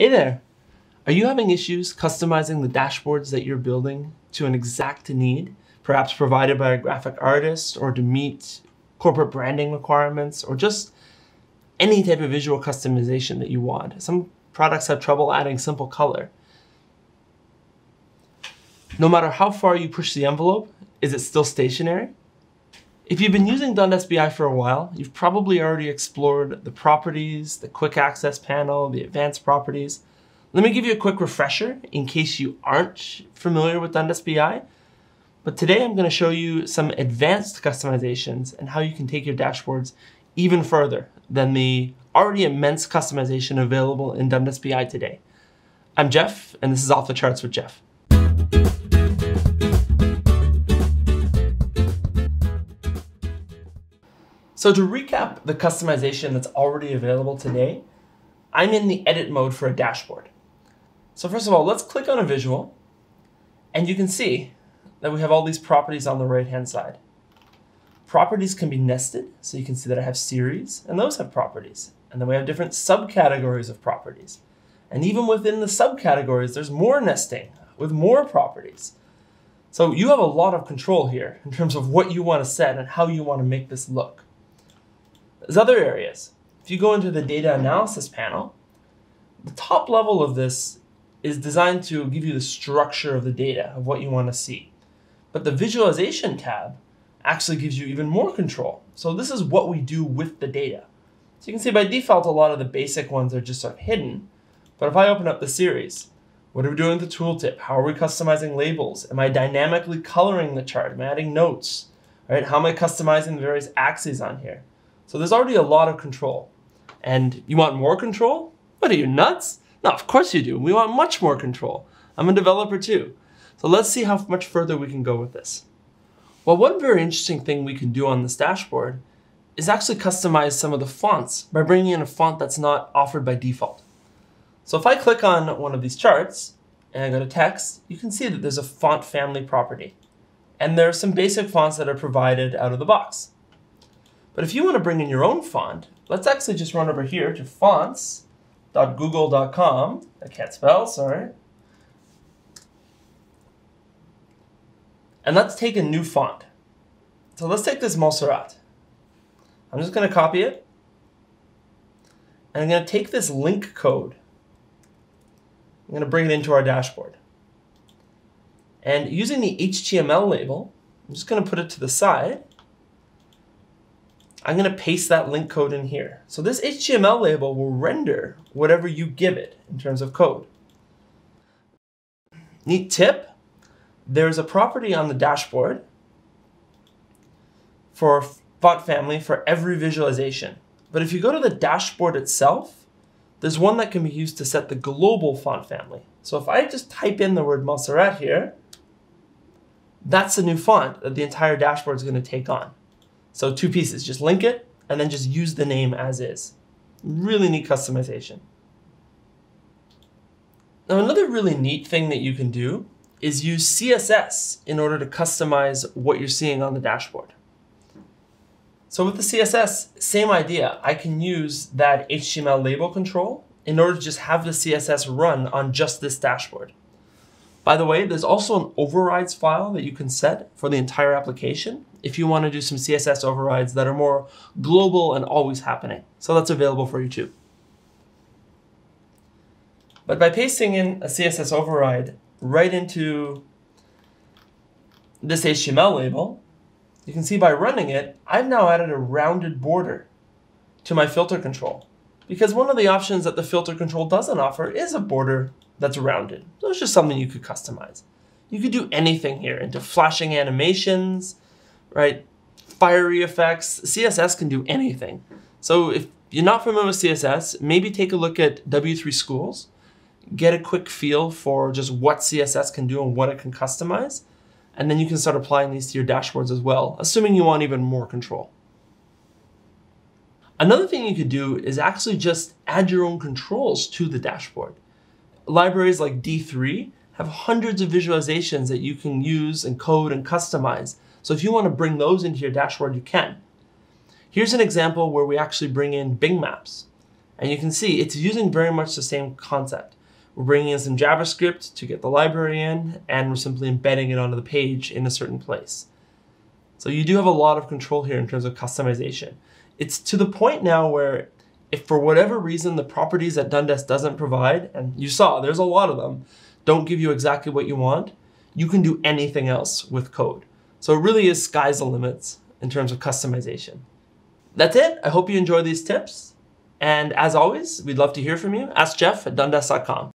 Hey there! Are you having issues customizing the dashboards that you're building to an exact need, perhaps provided by a graphic artist or to meet corporate branding requirements or just any type of visual customization that you want? Some products have trouble adding simple color. No matter how far you push the envelope, is it still stationary? If you've been using Dundas BI for a while, you've probably already explored the properties, the quick access panel, the advanced properties. Let me give you a quick refresher in case you aren't familiar with Dundas BI. But today I'm going to show you some advanced customizations and how you can take your dashboards even further than the already immense customization available in Dundas BI today. I'm Jeff, and this is Off the Charts with Jeff. So to recap the customization that's already available today, I'm in the edit mode for a dashboard. So first of all, let's click on a visual, and you can see that we have all these properties on the right-hand side. Properties can be nested, so you can see that I have series, and those have properties. And then we have different subcategories of properties. And even within the subcategories, there's more nesting with more properties. So you have a lot of control here in terms of what you want to set and how you want to make this look. There's other areas. If you go into the data analysis panel, the top level of this is designed to give you the structure of the data, of what you want to see. But the visualization tab actually gives you even more control. So this is what we do with the data. So you can see by default, a lot of the basic ones are just sort of hidden. But if I open up the series, what are we doing with the tooltip? How are we customizing labels? Am I dynamically coloring the chart? Am I adding notes? All right, how am I customizing the various axes on here? So there's already a lot of control. And you want more control? What are you, nuts? No, of course you do. We want much more control. I'm a developer too. So let's see how much further we can go with this. Well, one very interesting thing we can do on this dashboard is actually customize some of the fonts by bringing in a font that's not offered by default. So if I click on one of these charts and I go to text, you can see that there's a font family property. And there are some basic fonts that are provided out of the box. But if you want to bring in your own font, let's actually just run over here to fonts.google.com. I can't spell, sorry. And let's take a new font. So let's take this Montserrat. I'm just going to copy it. And I'm going to take this link code. I'm going to bring it into our dashboard. And using the HTML label, I'm just going to put it to the side. I'm going to paste that link code in here. So this HTML label will render whatever you give it in terms of code. Neat tip, there's a property on the dashboard for font family for every visualization. But if you go to the dashboard itself, there's one that can be used to set the global font family. So if I just type in the word Montserrat here, that's the new font that the entire dashboard is going to take on. So two pieces, just link it and then just use the name as is. Really neat customization. Now another really neat thing that you can do is use CSS in order to customize what you're seeing on the dashboard. So with the CSS, same idea. I can use that HTML label control in order to just have the CSS run on just this dashboard. By the way, there's also an overrides file that you can set for the entire application if you want to do some CSS overrides that are more global and always happening. So that's available for you too. But by pasting in a CSS override right into this HTML label, you can see by running it, I've now added a rounded border to my filter control. Because one of the options that the filter control doesn't offer is a border that's rounded. So it's just something you could customize. You could do anything here into flashing animations, right? Fiery effects. CSS can do anything. So if you're not familiar with CSS, maybe take a look at W3Schools, get a quick feel for just what CSS can do and what it can customize. And then you can start applying these to your dashboards as well, assuming you want even more control. Another thing you could do is actually just add your own controls to the dashboard. Libraries like D3 have hundreds of visualizations that you can use and code and customize. So if you want to bring those into your dashboard, you can. Here's an example where we actually bring in Bing Maps. And you can see it's using very much the same concept. We're bringing in some JavaScript to get the library in, and we're simply embedding it onto the page in a certain place. So you do have a lot of control here in terms of customization. It's to the point now where if for whatever reason the properties that Dundas doesn't provide, and you saw there's a lot of them, don't give you exactly what you want, you can do anything else with code. So it really is sky's the limits in terms of customization. That's it. I hope you enjoy these tips. And as always, we'd love to hear from you. Ask Jeff at dundas.com.